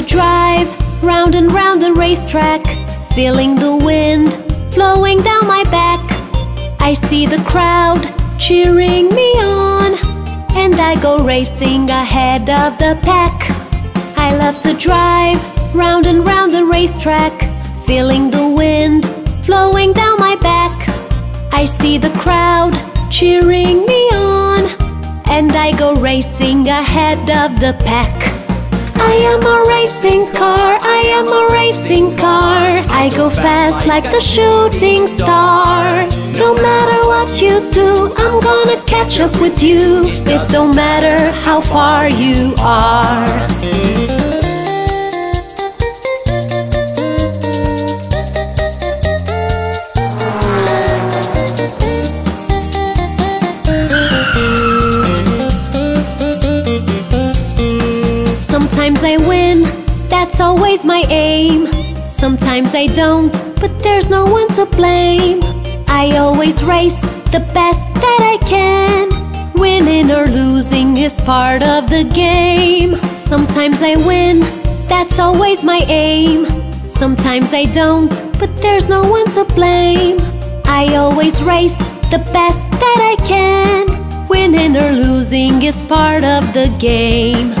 the drive, round and round the racetrack, feeling the wind blowing down my back. I see the crowd cheering me on, and I go racing ahead of the pack. I love to drive, round and round the racetrack, feeling the wind flowing down my back. I see the crowd cheering me on, and I go racing ahead of the pack. I am a racing car, I am a racing car. I go fast like the shooting star. No matter what you do, I'm gonna catch up with you. It don't matter how far you are. Always my aim. Sometimes I don't, but there's no one to blame. I always race the best that I can. Winning or losing is part of the game. Sometimes I win, that's always my aim. Sometimes I don't, but there's no one to blame. I always race the best that I can. Winning or losing is part of the game.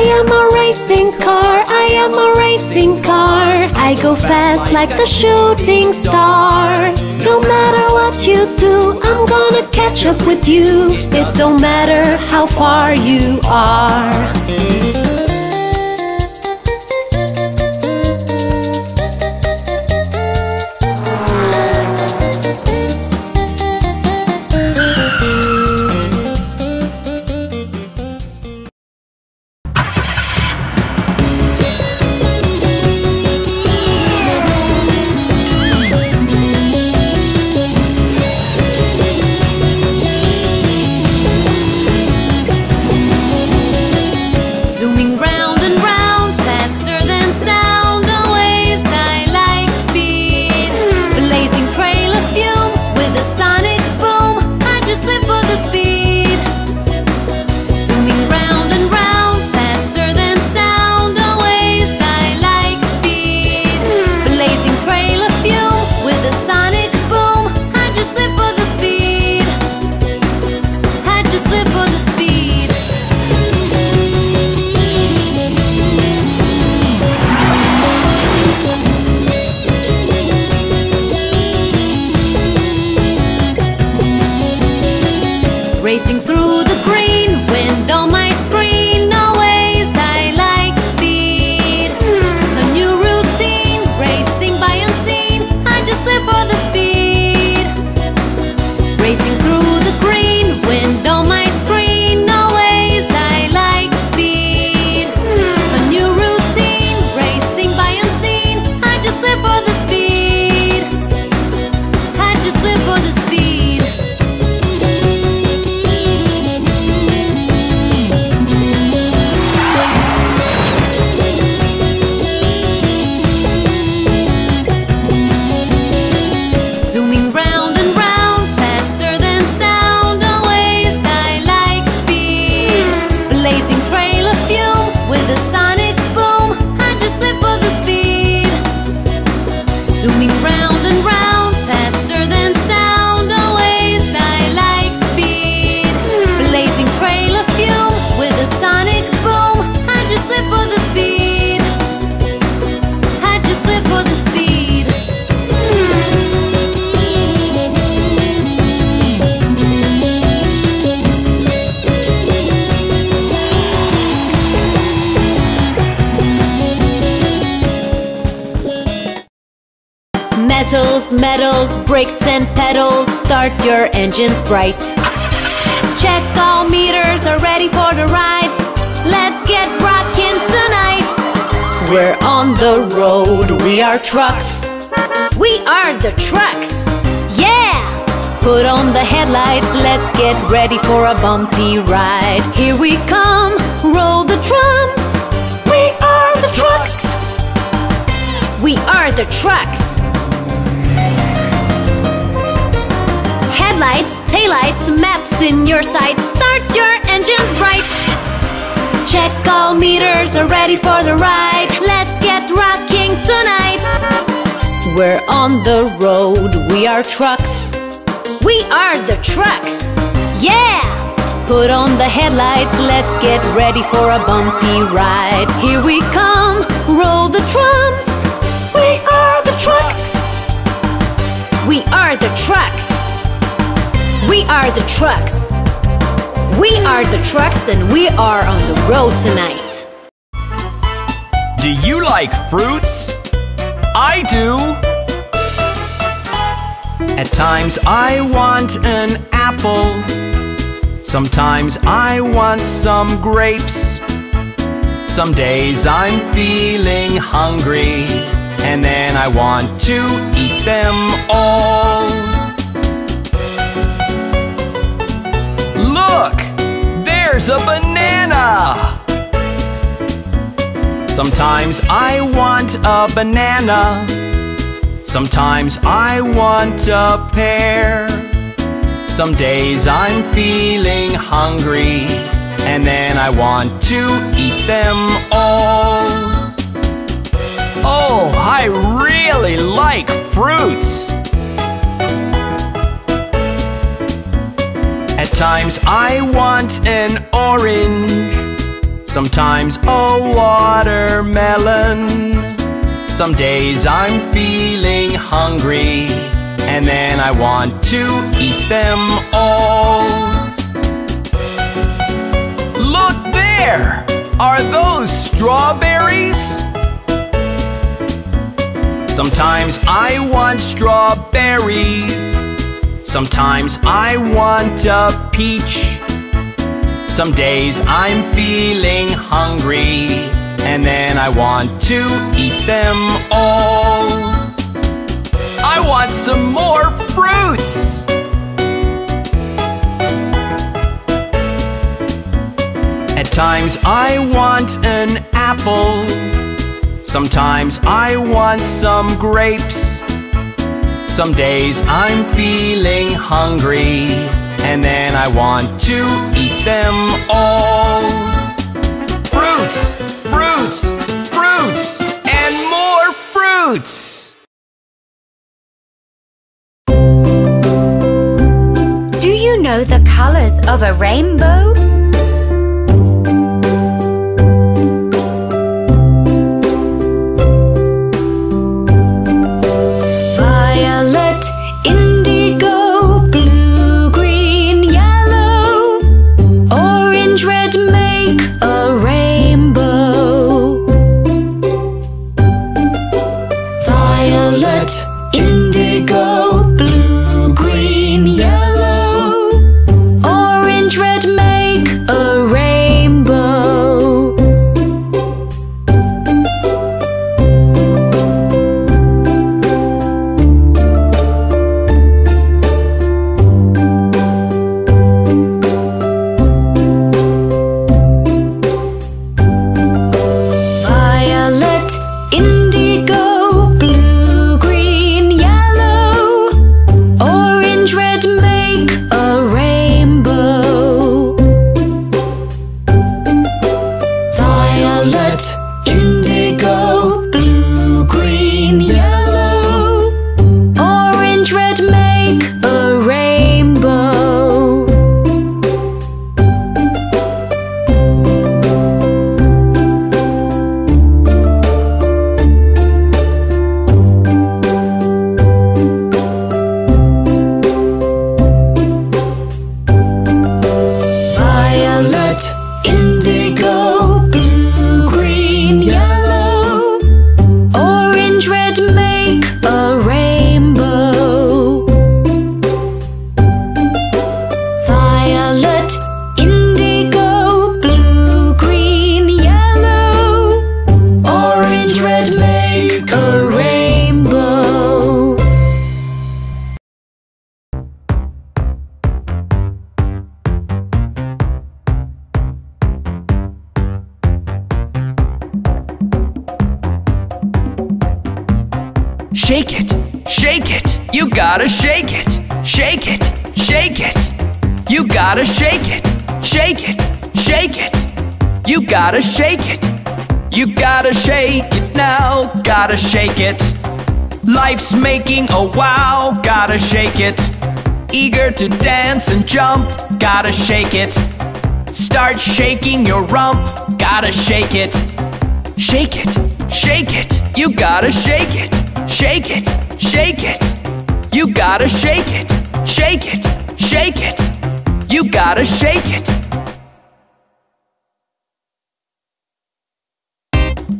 I am a racing car, I am a racing car. I go fast like the shooting star. No matter what you do, I'm gonna catch up with you. It don't matter how far you are. Metals, brakes and pedals, start your engines bright. Check all meters are ready for the ride. Let's get rockin' tonight. We're on the road, we are trucks. We are the trucks, yeah! Put on the headlights, let's get ready for a bumpy ride. Here we come, roll the drums. We are the trucks. We are the trucks. Headlights, taillights, maps in your sight. Start your engines bright. check all meters are ready for the ride. Let's get rocking tonight. We're on the road, we are trucks. We are the trucks, yeah! Put on the headlights, let's get ready for a bumpy ride. Here we come, roll the drums. We are the trucks. We are the trucks. We are the trucks. We are the trucks and we are on the road tonight. Do you like fruits? I do. At times I want an apple. Sometimes I want some grapes. Some days I'm feeling hungry, and then I want to eat them all. Look! There's a banana! Sometimes I want a banana. Sometimes I want a pear. Some days I'm feeling hungry, and then I want to eat them all. Oh, I really like fruits! At times I want an orange, sometimes a watermelon. Some days I'm feeling hungry, and then I want to eat them all. Look there! Are those strawberries? Sometimes I want strawberries. Sometimes I want a peach. Some days I'm feeling hungry, and then I want to eat them all. I want some more fruits! At times I want an apple. Sometimes I want some grapes. Some days I'm feeling hungry, and then I want to eat them all. Fruits! Fruits! Fruits! And more fruits! Know the colors of a rainbow? Violet, indigo, blue, green, yellow, orange, red make a rainbow. Violet, indigo, blue, green, yellow, red make a rainbow. Violet, indigo, blue, green, yellow, orange, red make a rainbow. Shake it, shake it, you gotta shake it, shake it, shake it, you gotta shake it, shake it, shake it, You gotta shake it. You gotta shake it now. Gotta shake it. Life's making a wow. Gotta shake it. Eager to dance and jump. Gotta shake it. Start shaking your rump. Gotta shake it. Shake it. Shake it. You gotta shake it. Shake it. Shake it. You gotta shake it. Shake it. Shake it. You gotta shake it.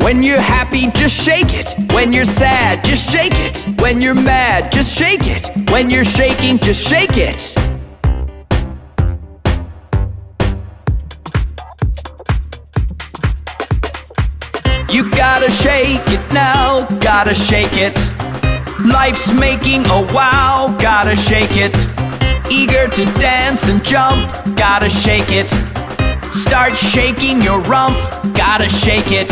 When you're happy, just shake it. When you're sad, just shake it. When you're mad, just shake it. When you're shaking, just shake it. You gotta shake it now. Gotta shake it. Life's making a wow. Gotta shake it. Eager to dance and jump. Gotta shake it. Start shaking your rump. Gotta shake it.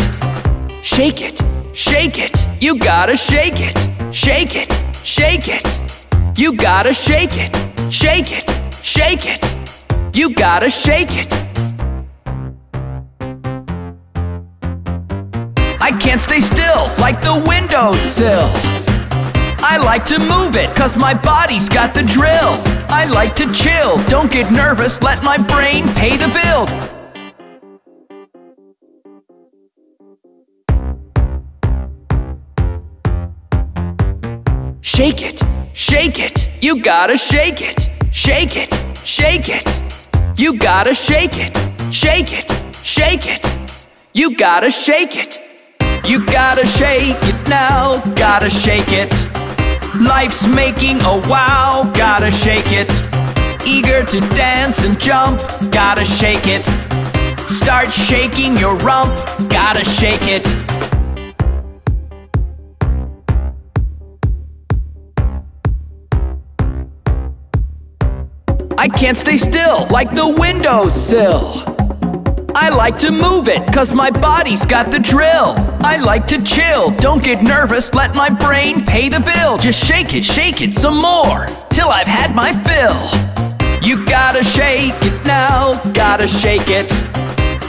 Shake it, shake it. You gotta shake it. Shake it, shake it. You gotta shake it. Shake it, shake it. You gotta shake it. I can't stay still like the windowsill. I like to move it, cause my body's got the drill. I like to chill, don't get nervous, let my brain pay the bill. Shake it, shake it. You gotta shake it. Shake it, shake it. You gotta shake it. Shake it, shake it. You gotta shake it. You gotta shake it now. Gotta shake it. Life's making a wow. Gotta shake it. Eager to dance and jump. Gotta shake it. Start shaking your rump. Gotta shake it. I can't stay still like the windowsill. I like to move it, cause my body's got the drill. I like to chill, don't get nervous, let my brain pay the bill. Just shake it some more, till I've had my fill. You gotta shake it now, gotta shake it.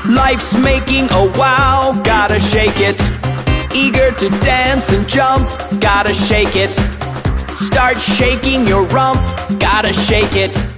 Life's making a wow, gotta shake it. Eager to dance and jump, gotta shake it. Start shaking your rump, gotta shake it.